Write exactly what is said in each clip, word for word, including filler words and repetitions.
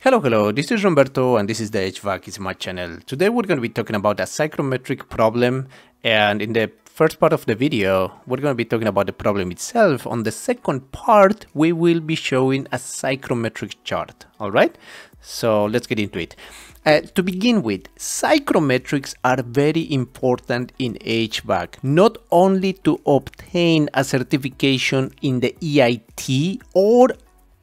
Hello, hello, this is Roberto and this is the H V A C is my channel. Today we're going to be talking about a psychrometric problem, and in the first part of the video we're going to be talking about the problem itself. On the second part we will be showing a psychrometric chart, alright? So let's get into it. Uh, to begin with, psychrometrics are very important in H V A C, not only to obtain a certification in the E I T or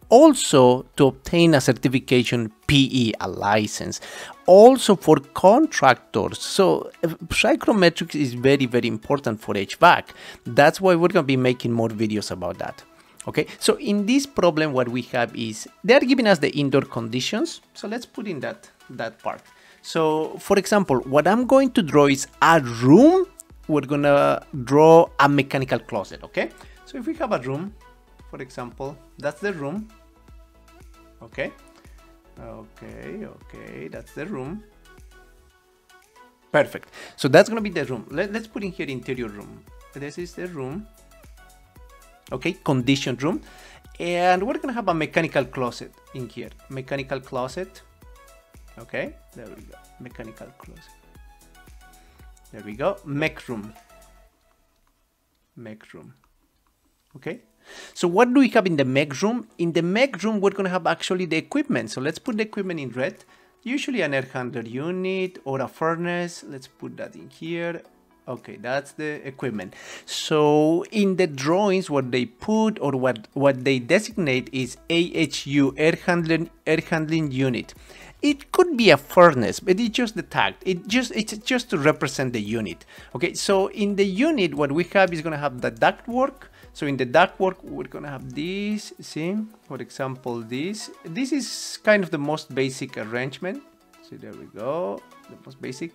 also to obtain a certification P E, a license, also for contractors. So psychrometrics is very, very important for H V A C. That's why we're going to be making more videos about that. Okay, so in this problem what we have is they're giving us the indoor conditions. So let's put in that that part. So for example, what I'm going to draw is a room. We're gonna draw a mechanical closet. Okay, so if we have a room, for example, that's the room. Okay, okay, okay, that's the room. Perfect. So that's gonna be the room. Let, let's put in here interior room. This is the room. Okay, conditioned room, and we're gonna have a mechanical closet in here. Mechanical closet. Okay, there we go. Mechanical closet. There we go. Mech room. Mech room. Okay. So what do we have in the mech room? In the mech room, we're gonna have actually the equipment. So let's put the equipment in red. Usually an air handler unit or a furnace. Let's put that in here. Okay, that's the equipment. So in the drawings, what they put or what, what they designate is A H U, air handling, air handling unit. It could be a furnace, but it's just the tag. It just it's just to represent the unit. Okay, so in the unit, what we have is gonna have the ductwork. So in the ductwork, we're gonna have this. See, for example, this. This is kind of the most basic arrangement. So there we go, the most basic.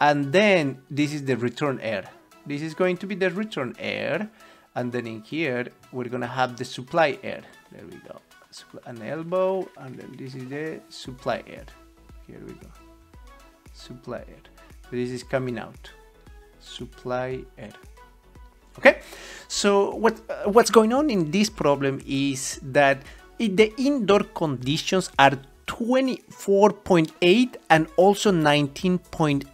And then this is the return air. This is going to be the return air. And then in here, we're gonna have the supply air. There we go, an elbow. And then this is the supply air. Here we go, supply air. So this is coming out, supply air. Okay, so what uh, what's going on in this problem is that it, the indoor conditions are twenty-four point eight and also nineteen point eight.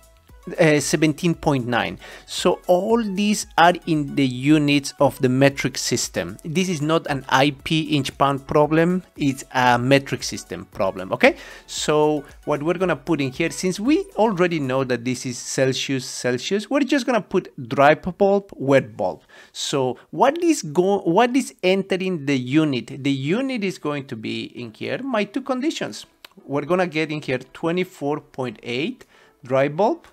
Uh, seventeen point nine. So all these are in the units of the metric system. This is not an I P inch pound problem, it's a metric system problem. Okay, so what we're gonna put in here, since we already know that this is Celsius Celsius, we're just gonna put dry bulb, wet bulb. So what is go what is entering the unit? The unit is going to be in here my two conditions. We're gonna get in here twenty-four point eight dry bulb,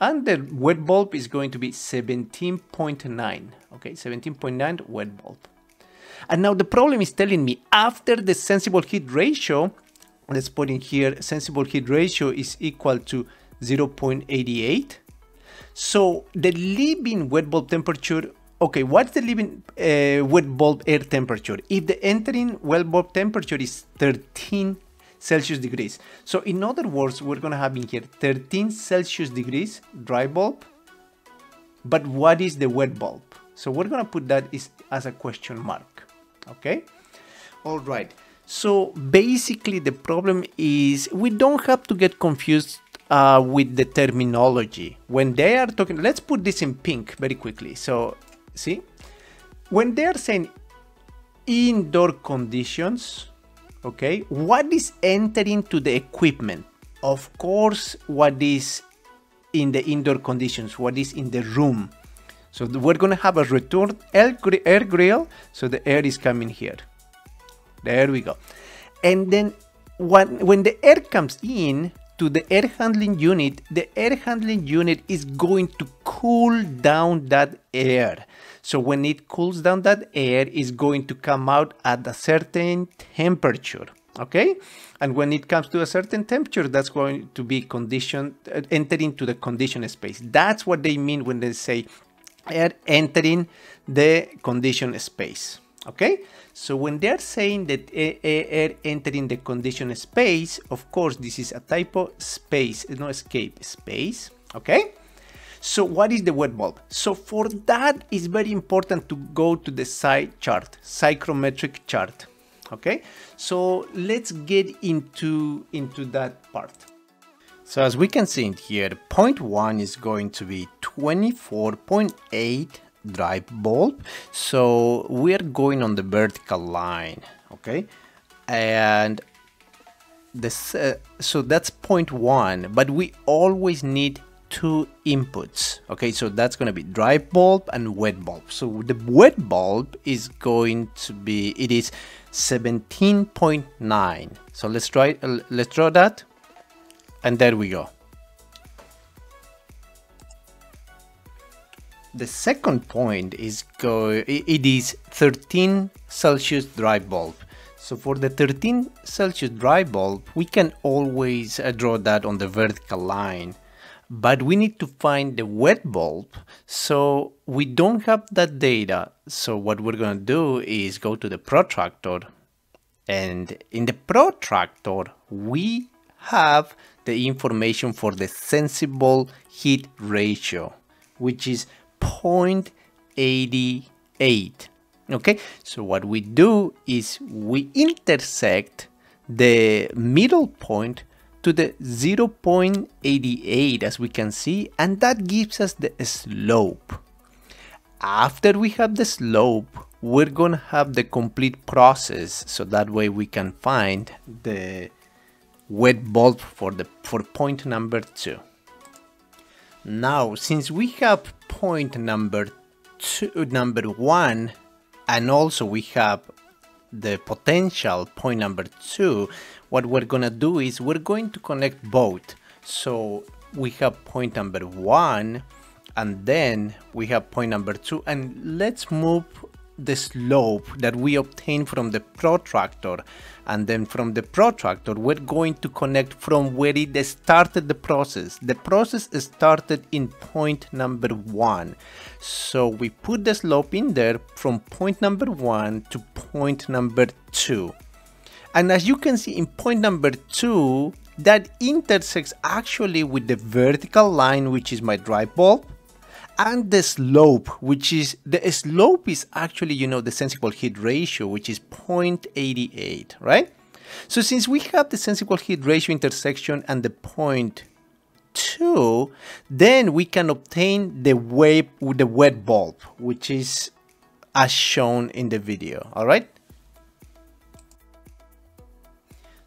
and the wet bulb is going to be seventeen point nine. Okay, seventeen point nine wet bulb. And now the problem is telling me after the sensible heat ratio, let's put in here sensible heat ratio is equal to zero point eight eight. So the leaving wet bulb temperature, okay, what's the leaving uh, wet bulb air temperature? If the entering wet bulb temperature is thirteen Celsius degrees. So in other words, we're gonna have in here thirteen Celsius degrees dry bulb, but what is the wet bulb? So we're gonna put that is as a question mark. Okay, all right. So basically the problem is we don't have to get confused uh, with the terminology. When they are talking, let's put this in pink very quickly. So see, when they're saying indoor conditions, okay, what is entering to the equipment? Of course, what is in the indoor conditions, what is in the room. So the, we're gonna have a return air, air grill, so the air is coming here. There we go. And then when, when the air comes in to the air handling unit, the air handling unit is going to cool down that air. So when it cools down, that air is going to come out at a certain temperature, okay? And when it comes to a certain temperature, that's going to be conditioned, uh, entering to the condition space. That's what they mean when they say air entering the condition space, okay? So when they're saying that air entering the condition space, of course, this is a typo, space, no escape, space, okay? So what is the wet bulb? So for that, it's very important to go to the Psy chart, psychrometric chart. Okay, so let's get into into that part. So as we can see in here, point one is going to be twenty-four point eight drive bulb. So we are going on the vertical line, okay, and this uh, so that's point one, but we always need two inputs, okay? So that's going to be drive bulb and wet bulb. So the wet bulb is going to be, it is seventeen point nine. So let's try, uh, let's draw that, and there we go. The second point is go it is thirteen Celsius drive bulb. So for the thirteen Celsius drive bulb, we can always uh, draw that on the vertical line, but we need to find the wet bulb. So we don't have that data. So what we're going to do is go to the protractor, and in the protractor, we have the information for the sensible heat ratio, which is zero point eight eight. Okay, so what we do is we intersect the middle point to the zero point eight eight, as we can see, and that gives us the slope. After we have the slope, we're gonna have the complete process, so that way we can find the wet bulb for the for point number two. Now, since we have point number two, number one, and also we have the potential point number two, what we're gonna do is we're going to connect both. So we have point number one, and then we have point number two, and let's move the slope that we obtained from the protractor, and then from the protractor we're going to connect from where it started the process. The process started in point number one, so we put the slope in there from point number one to point number two, and as you can see in point number two, that intersects actually with the vertical line, which is my drive bulb, and the slope, which is, the slope is actually, you know, the sensible heat ratio, which is zero point eight eight, right? So since we have the sensible heat ratio intersection and the point two, then we can obtain the wave with the wet bulb, which is as shown in the video, all right?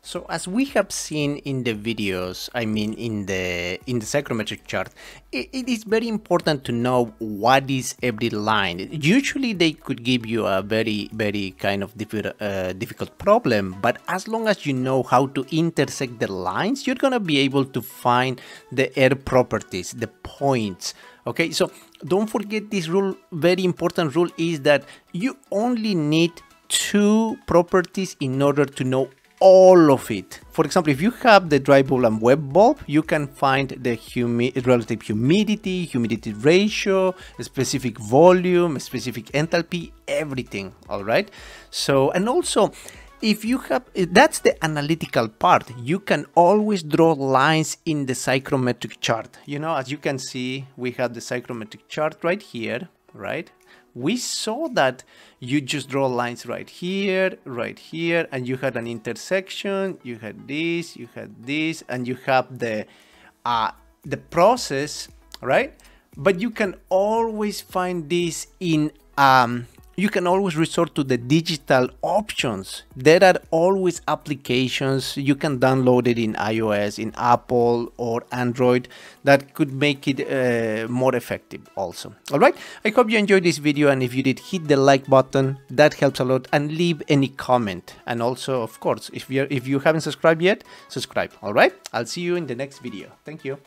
So as we have seen in the videos, I mean in the in the psychrometric chart, it, it is very important to know what is every line. Usually they could give you a very, very kind of difficult, uh, difficult problem, but as long as you know how to intersect the lines, you're gonna be able to find the air properties, the points. Okay, so don't forget this rule, very important rule, is that you only need two properties in order to know all of it. For example, if you have the dry bulb and wet bulb, you can find the humi relative humidity, humidity ratio, a specific volume, a specific enthalpy, everything, all right? So, and also, if you have, that's the analytical part. You can always draw lines in the psychrometric chart. You know, as you can see, we have the psychrometric chart right here, right? We saw that you just draw lines right here, right here, and you had an intersection, you had this, you had this, and you have the, uh, the process, right? But you can always find this in, um, you can always resort to the digital options. There are always applications. You can download it in iOS, in Apple or Android, that could make it uh, more effective also. All right, I hope you enjoyed this video, and if you did, hit the like button. That helps a lot, and leave any comment. And also, of course, if, you're, if you haven't subscribed yet, subscribe. All right, I'll see you in the next video. Thank you.